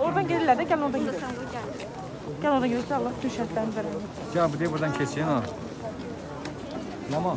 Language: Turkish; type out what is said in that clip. Oradan gelirler de gel oradan gidelim. Gel oradan gidelim. Allah tüm şartlarını verelim. Gel bu diye buradan keseyim ha. Mama.